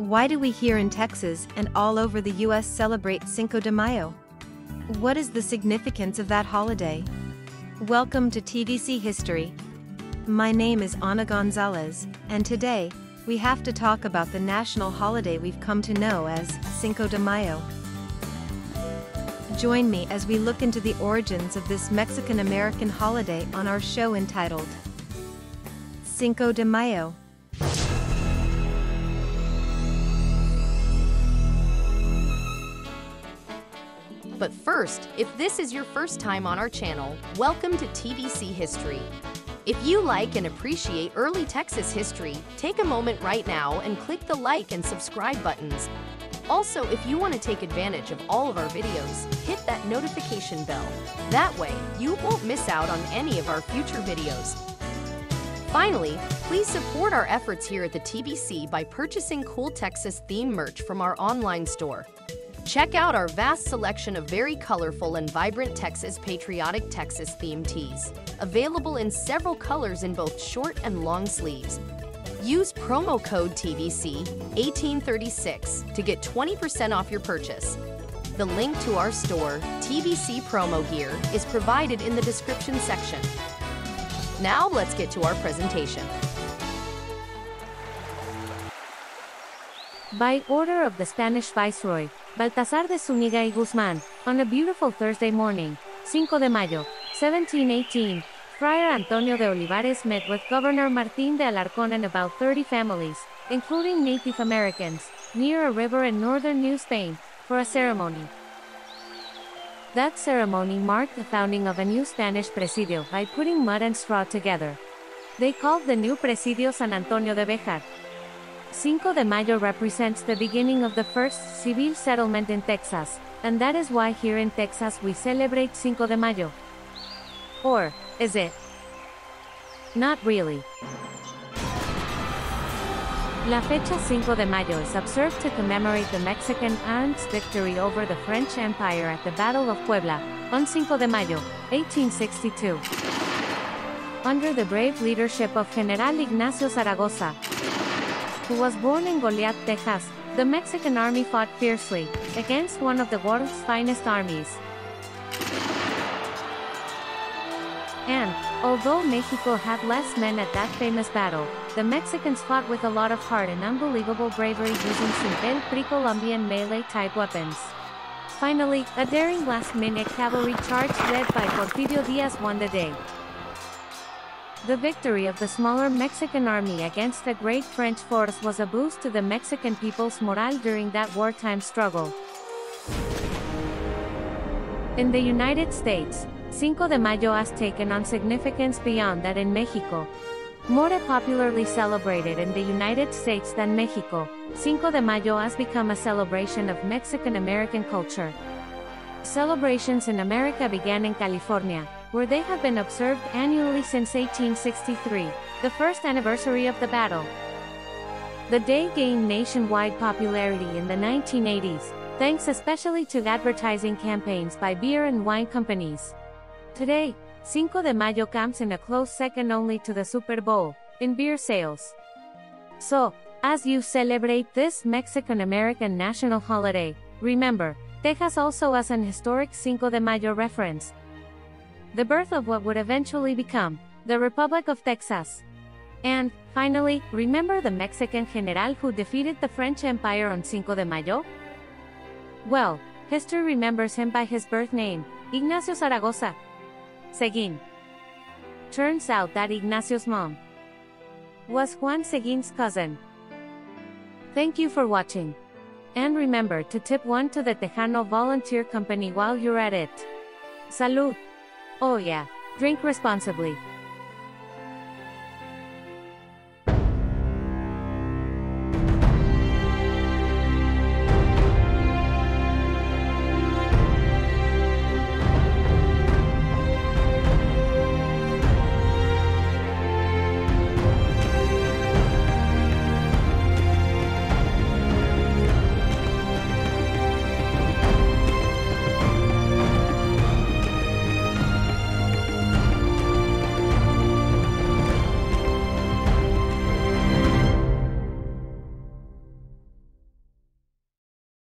Why do we here in Texas and all over the U.S. celebrate Cinco de Mayo? What is the significance of that holiday? Welcome to TVC History. My name is Ana Gonzalez, and today, we have to talk about the national holiday we've come to know as Cinco de Mayo. Join me as we look into the origins of this Mexican-American holiday on our show entitled Cinco de Mayo. But first, if this is your first time on our channel, welcome to TVC History. If you like and appreciate early Texas history, take a moment right now and click the like and subscribe buttons. Also, if you want to take advantage of all of our videos, hit that notification bell. That way, you won't miss out on any of our future videos. Finally, please support our efforts here at the TVC by purchasing cool Texas theme merch from our online store. Check out our vast selection of very colorful and vibrant Texas patriotic Texas-themed tees, available in several colors in both short and long sleeves. Use promo code TVC1836 to get 20% off your purchase. The link to our store, TVC Promo Gear, is provided in the description section. Now let's get to our presentation. By order of the Spanish Viceroy, Baltasar de Zúñiga y Guzmán, on a beautiful Thursday morning, Cinco de Mayo, 1718, Friar Antonio de Olivares met with Governor Martín de Alarcón and about 30 families, including Native Americans, near a river in northern New Spain, for a ceremony. That ceremony marked the founding of a new Spanish presidio by putting mud and straw together. They called the new presidio San Antonio de Béjar. Cinco de Mayo represents the beginning of the first civil settlement in Texas, and that is why here in Texas we celebrate Cinco de Mayo. Or, is it? Not really. La fecha Cinco de Mayo is observed to commemorate the Mexican arms victory over the French Empire at the Battle of Puebla, on Cinco de Mayo, 1862. Under the brave leadership of General Ignacio Zaragoza, who was born in Goliad, Texas, the Mexican army fought fiercely against one of the world's finest armies. And, although Mexico had less men at that famous battle, the Mexicans fought with a lot of heart and unbelievable bravery using simple pre-Columbian melee-type weapons. Finally, a daring last-minute cavalry charge led by Porfirio Diaz won the day. The victory of the smaller Mexican army against a great French force was a boost to the Mexican people's morale during that wartime struggle. In the United States, Cinco de Mayo has taken on significance beyond that in Mexico. More popularly celebrated in the United States than Mexico, Cinco de Mayo has become a celebration of Mexican-American culture. Celebrations in America began in California, where they have been observed annually since 1863, the first anniversary of the battle. The day gained nationwide popularity in the 1980s, thanks especially to advertising campaigns by beer and wine companies. Today, Cinco de Mayo comes in a close second only to the Super Bowl, in beer sales. So, as you celebrate this Mexican-American national holiday, remember, Texas also has an historic Cinco de Mayo reference: the birth of what would eventually become the Republic of Texas. And, finally, remember the Mexican general who defeated the French Empire on Cinco de Mayo? Well, history remembers him by his birth name, Ignacio Zaragoza Seguín. Turns out that Ignacio's mom was Juan Seguín's cousin. Thank you for watching. And remember to tip one to the Tejano Volunteer Company while you're at it. Salud! Oh yeah, drink responsibly.